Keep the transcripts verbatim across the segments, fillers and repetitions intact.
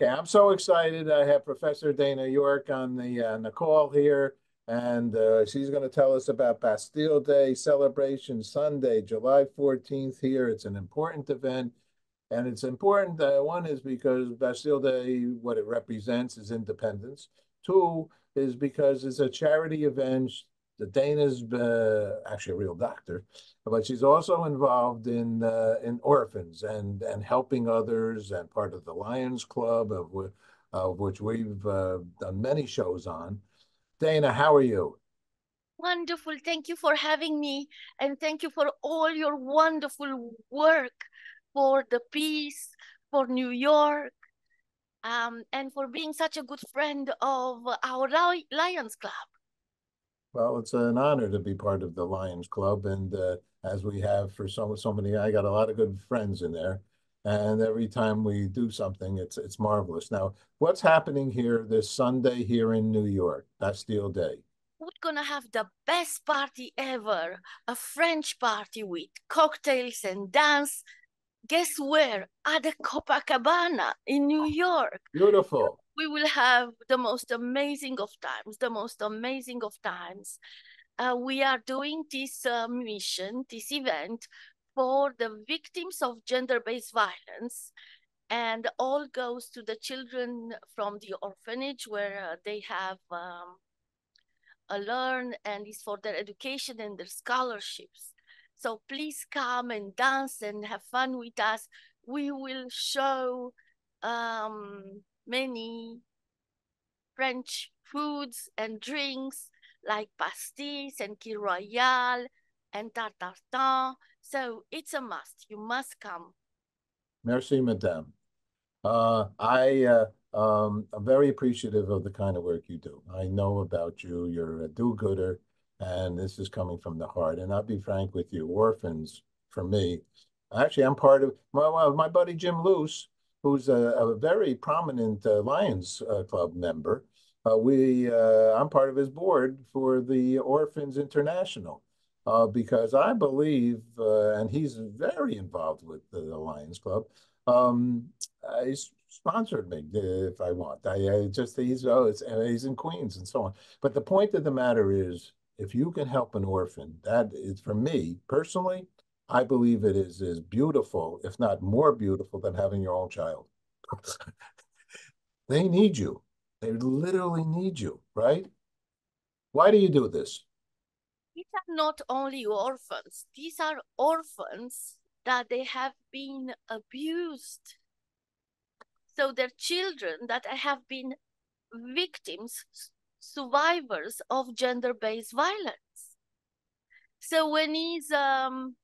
Okay, I'm so excited. I have Professor Dana York on the, uh, on the call here, and uh, she's going to tell us about Bastille Day celebration Sunday, July fourteenth here. It's an important event, and it's important, uh, one is because Bastille Day, what it represents is independence. Two is because it's a charity event. The Dana's uh, actually a real doctor, but she's also involved in uh, in orphans and and helping others, and part of the Lions Club, of, w of which we've uh, done many shows on. Dana, how are you? Wonderful. Thank you for having me, and thank you for all your wonderful work for the peace, for New York, um, and for being such a good friend of our Lions Club. Well, it's an honor to be part of the Lions Club, and uh, as we have for so, so many, I got a lot of good friends in there, and every time we do something, it's it's marvelous. Now, what's happening here this Sunday here in New York, Bastille Day? We're going to have the best party ever, a French party with cocktails and dance. Guess where? At the Copacabana in New York. Beautiful. We will have the most amazing of times, the most amazing of times. Uh, we are doing this uh, mission, this event, for the victims of gender-based violence. And all goes to the children from the orphanage, where uh, they have um, a learn, and is for their education and their scholarships. So please come and dance and have fun with us. We will show um, many French foods and drinks like pastis and kir royal and tartartan. So it's a must. You must come. Merci, madame. Uh, I uh, um, am very appreciative of the kind of work you do. I know about you. You're a do-gooder, and this is coming from the heart. And I'll be frank with you, orphans, for me, actually, I'm part of my, my buddy Jim Luce, who's a, a very prominent uh, Lions uh, Club member. Uh, we, uh, I'm part of his board for the Orphans International, uh, because I believe, uh, and he's very involved with the, the Lions Club. Um, uh, he's sponsored me if I want. I, I just he's oh, it's, he's in Queens and so on. But the point of the matter is, if you can help an orphan, that is, for me personally, I believe it is as beautiful, if not more beautiful, than having your own child. They need you. They literally need you, right? Why do you do this? These are not only orphans. These are orphans that they have been abused. So they're children that have been victims, survivors of gender-based violence. So when he's... Um,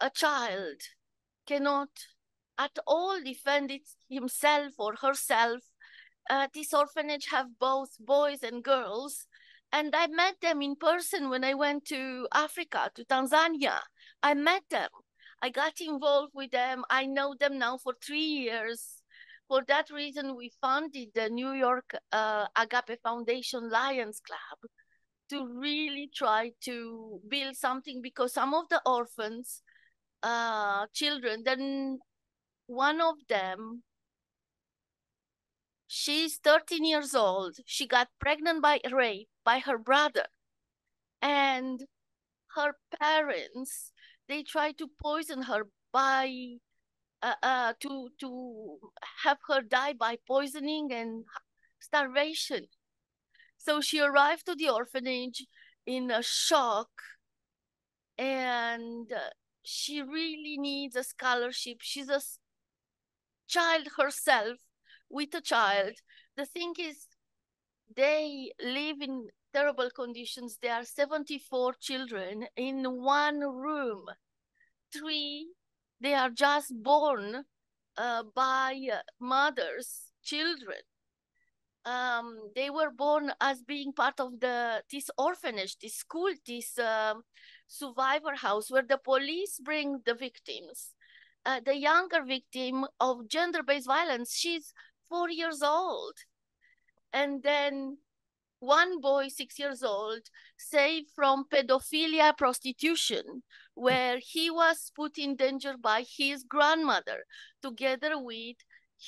a child cannot at all defend it himself or herself. Uh, this orphanage have both boys and girls, and I met them in person when I went to Africa, to Tanzania. I met them. I got involved with them. I know them now for three years. For that reason, we founded the New York uh, Agape Foundation Lions Club to really try to build something, because some of the orphans Uh, children, then one of them, she's thirteen years old. She got pregnant by rape by her brother, and her parents, they tried to poison her by uh, uh, to to have her die by poisoning and starvation. So she arrived to the orphanage in a shock, and uh, she really needs a scholarship. She's a child herself with a child. The thing is, they live in terrible conditions. There are seventy-four children in one room. Three, they are just born uh, by mothers, children. Um, they were born as being part of the this orphanage, this school, this uh, survivor house, where the police bring the victims. Uh, the younger victim of gender-based violence, she's four years old. And then one boy, six years old, saved from pedophilia prostitution, where he was put in danger by his grandmother together with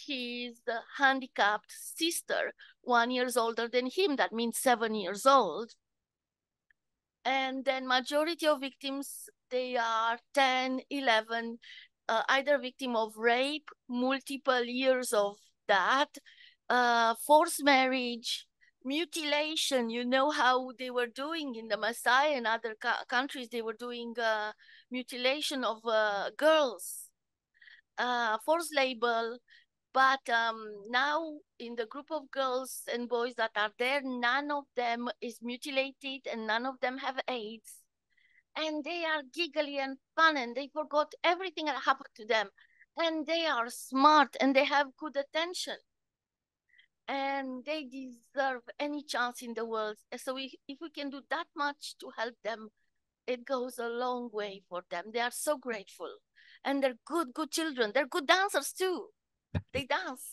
his handicapped sister, one year older than him, that means seven years old. And then majority of victims, they are ten, eleven, uh, either victim of rape, multiple years of that, uh, forced marriage, mutilation. You know how they were doing in the Maasai and other countries, they were doing uh, mutilation of uh, girls, uh, forced labor. But um, now in the group of girls and boys that are there, none of them is mutilated and none of them have AIDS. And they are giggly and fun and they forgot everything that happened to them. And they are smart and they have good attention. And they deserve any chance in the world. So we, if we can do that much to help them, it goes a long way for them. They are so grateful. And they're good, good children. They're good dancers too. They dance.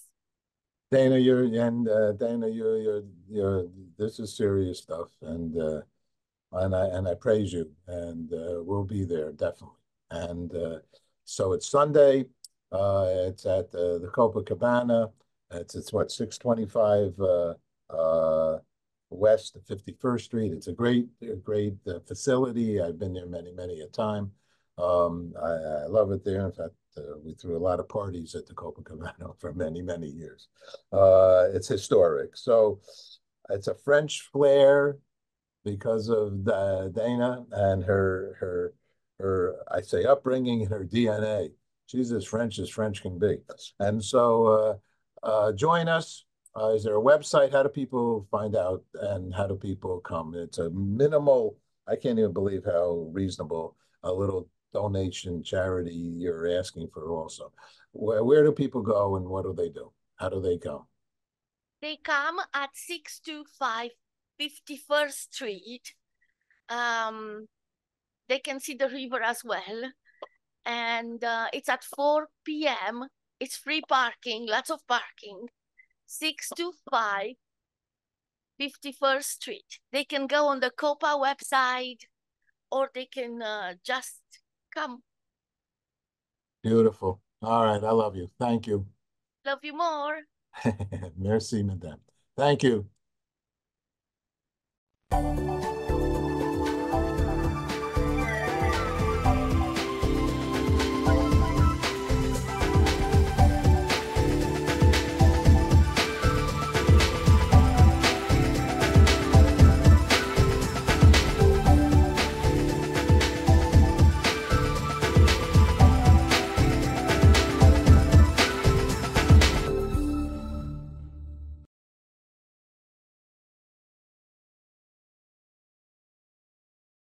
Dana, you're and uh, Dana, you're you're you're. This is serious stuff, and uh, and I and I praise you, and uh, we'll be there definitely. And uh, so it's Sunday. Uh, it's at uh, the Copacabana. It's it's what six twenty-five uh, uh, West fifty-first Street. It's a great a great uh, facility. I've been there many many a time. Um, I, I love it there. In fact, uh, we threw a lot of parties at the Copacabana for many many years. Uh, it's historic. So it's a French flair because of the, Dana and her her her I say upbringing and her D N A. She's as French as French can be, and so. Uh, Uh, join us. Uh, is there a website? How do people find out and how do people come? It's a minimal, I can't even believe how reasonable a little donation charity you're asking for also. Where, where do people go and what do they do? How do they come? They come at six twenty-five fifty-first Street. Um, they can see the river as well. And uh, it's at four p m It's free parking, lots of parking. six twenty-five fifty-first Street. They can go on the COPA website or they can uh, just come. Beautiful. All right. I love you. Thank you. Love you more. Merci, madame. Thank you.